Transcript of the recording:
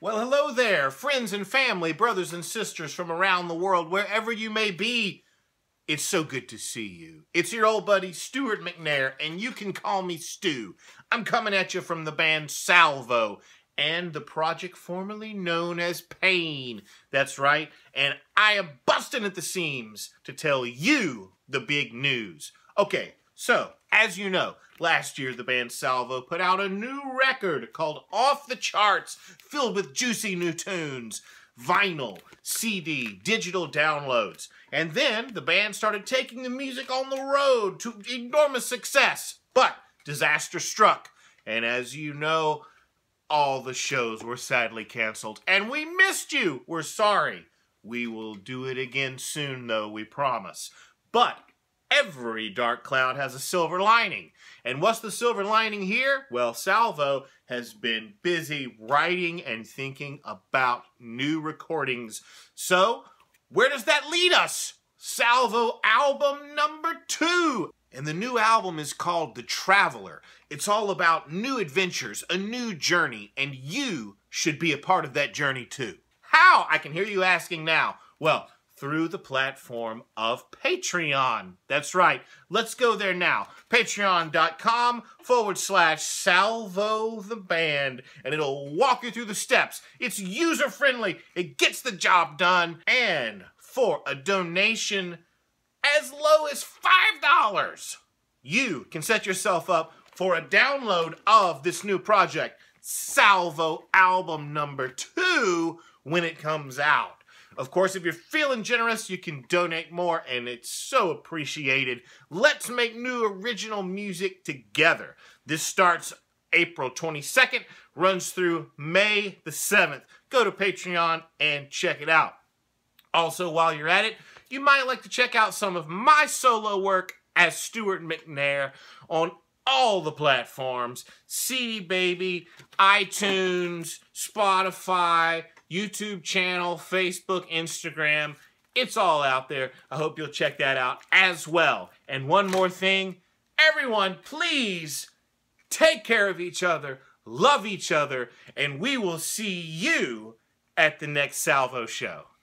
Well, hello there, friends and family, brothers and sisters from around the world, wherever you may be. It's so good to see you. It's your old buddy, Stuart McNair, and you can call me Stu. I'm coming at you from the band Salvo and the project formerly known as Pain. That's right, and I am busting at the seams to tell you the big news. Okay, so, as you know, last year the band Salvo put out a new record called Off the Charts, filled with juicy new tunes, vinyl, CD, digital downloads. And then the band started taking the music on the road to enormous success, but disaster struck. And as you know, all the shows were sadly canceled. And we missed you! We're sorry. We will do it again soon, though, we promise. But every dark cloud has a silver lining. And what's the silver lining here? Well, Salvo has been busy writing and thinking about new recordings. So, where does that lead us? Salvo album #2. And the new album is called The Traveler. It's all about new adventures, a new journey, and you should be a part of that journey too. How? I can hear you asking now. Well, through the platform of Patreon. That's right. Let's go there now. Patreon.com/Salvo the Band, and it'll walk you through the steps. It's user-friendly. It gets the job done. And for a donation as low as $5, you can set yourself up for a download of this new project, Salvo album #2, when it comes out. Of course, if you're feeling generous, you can donate more, and it's so appreciated. Let's make new original music together. This starts April 22nd, runs through May the 7th. Go to Patreon and check it out. Also, while you're at it, you might like to check out some of my solo work as Stuart McNair on all the platforms, CD Baby, iTunes, Spotify, YouTube channel, Facebook, Instagram. It's all out there. I hope you'll check that out as well. And one more thing, everyone, please take care of each other, love each other, and we will see you at the next Salvo show.